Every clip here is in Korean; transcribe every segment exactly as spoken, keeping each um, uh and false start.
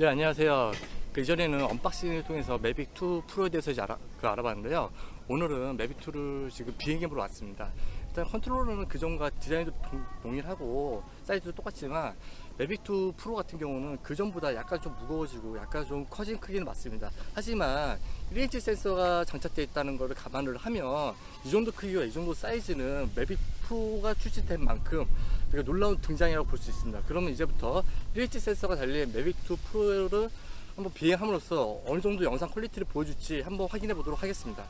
네, 안녕하세요. 그 이전에는 언박싱을 통해서 매빅 투 프로에 대해서 이제 알아, 그 알아봤는데요. 오늘은 매빅 투를 지금 비행기으로 왔습니다. 일단 컨트롤러는 그전과 디자인도 동일하고 사이즈도 똑같지만 매빅 투 프로 같은 경우는 그전보다 약간 좀 무거워지고 약간 좀 커진 크기는 맞습니다. 하지만 일 인치 센서가 장착되어 있다는 것을 감안을 하면 이 정도 크기와 이 정도 사이즈는 매빅 프로가 출시된 만큼 놀라운 등장이라고 볼 수 있습니다. 그러면 이제부터 일 인치 센서가 달린 매빅 투 프로를 한번 비행함으로써 어느 정도 영상 퀄리티를 보여줄지 한번 확인해 보도록 하겠습니다.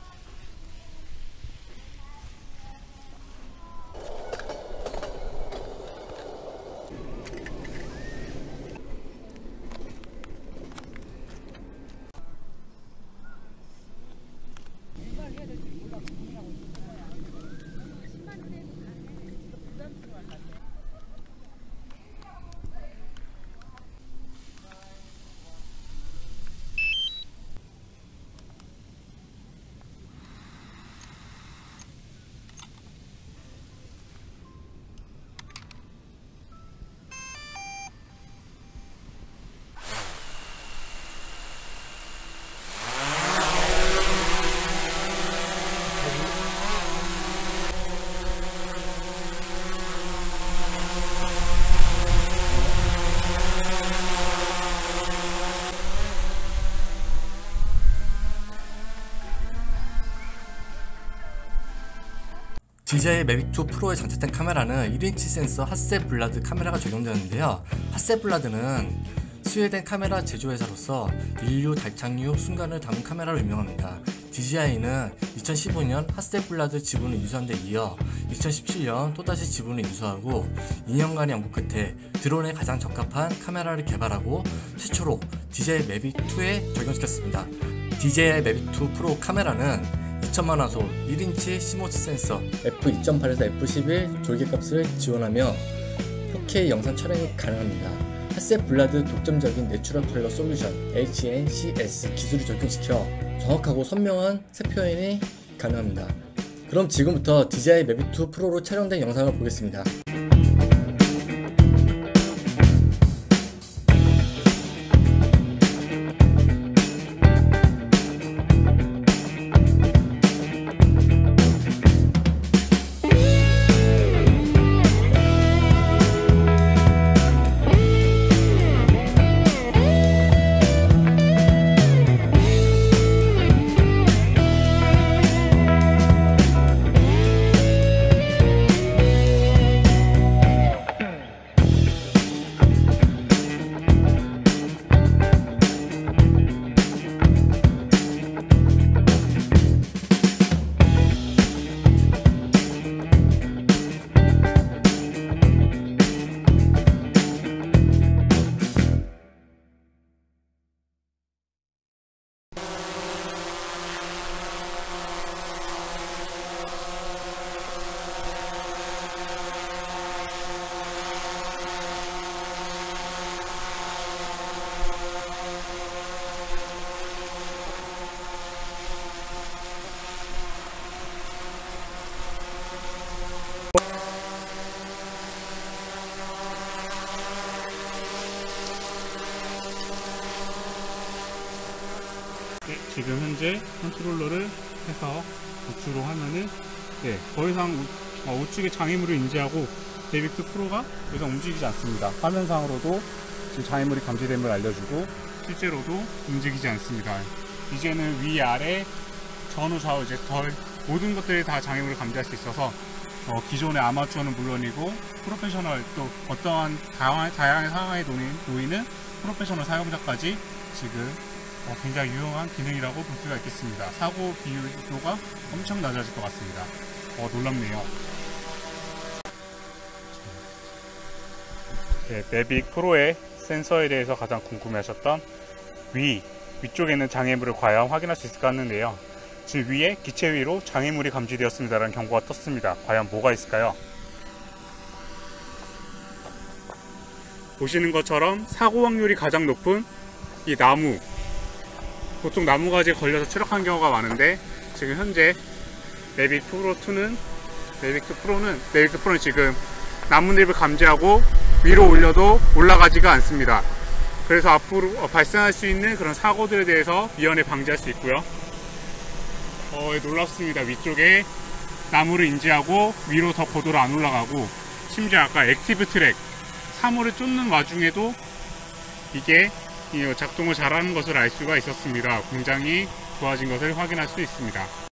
디제이아이 매빅 투 프로에 장착된 카메라는 일 인치 센서 하셀블라드 카메라가 적용되는데요. 하셀블라드는 스웨덴 카메라 제조회사로서 인류 달착륙 순간을 담은 카메라로 유명합니다. 디제이아이는 이천십오 년 하셀블라드 지분을 인수한 데 이어 이천십칠 년 또다시 지분을 인수하고 이 년간의 연구 끝에 드론에 가장 적합한 카메라를 개발하고 최초로 디제이아이 매빅 투에 적용시켰습니다. 디제이아이 매빅 투 프로 카메라는 이천만 화소 일 인치 씨모스 센서 에프 이 점 팔에서 에프 십일 졸개값을 지원하며 포케이 영상 촬영이 가능합니다. 하셀블라드 독점적인 내추럴 컬러 솔루션 에이치 엔 씨 에스 기술을 적용시켜 정확하고 선명한 색표현이 가능합니다. 그럼 지금부터 디제이아이 매빅 투 프로로 촬영된 영상을 보겠습니다. 지금 현재 컨트롤러를 해서 우측으로 하면은 네, 더 이상 우, 어, 우측의 장애물을 인지하고 매빅 투 프로가 더 이상 움직이지 않습니다. 화면상으로도 지금 장애물이 감지됨을 알려주고 실제로도 움직이지 않습니다. 이제는 위, 아래, 전후, 좌우 이제 덜 모든 것들이 다 장애물을 감지할 수 있어서 어, 기존의 아마추어는 물론이고 프로페셔널 또 어떠한 다양한, 다양한 상황에 놓이는 프로페셔널 사용자까지 지금 어, 굉장히 유용한 기능이라고 볼 수가 있겠습니다. 사고 비율도가 엄청 낮아질 것 같습니다. 어, 놀랍네요. 네, 매빅 프로의 센서에 대해서 가장 궁금해하셨던 위, 위쪽에 있는 장애물을 과연 확인할 수 있을까 하는데요. 지금 위에 기체 위로 장애물이 감지되었습니다라는 경고가 떴습니다. 과연 뭐가 있을까요? 보시는 것처럼 사고 확률이 가장 높은 이 나무, 보통 나무가지에 걸려서 추락한 경우가 많은데 지금 현재 매빅 투는 매빅 투 프로는 매빅 투 프로는 지금 나뭇잎을 감지하고 위로 올려도 올라가지가 않습니다. 그래서 앞으로 발생할 수 있는 그런 사고들에 대해서 미연에 방지할 수 있고요. 어, 놀랍습니다. 위쪽에 나무를 인지하고 위로 더 고도로 안 올라가고, 심지어 아까 액티브 트랙 사물을 쫓는 와중에도 이게 작동을 잘하는 것을 알 수가 있었습니다. 굉장히 좋아진 것을 확인할 수 있습니다.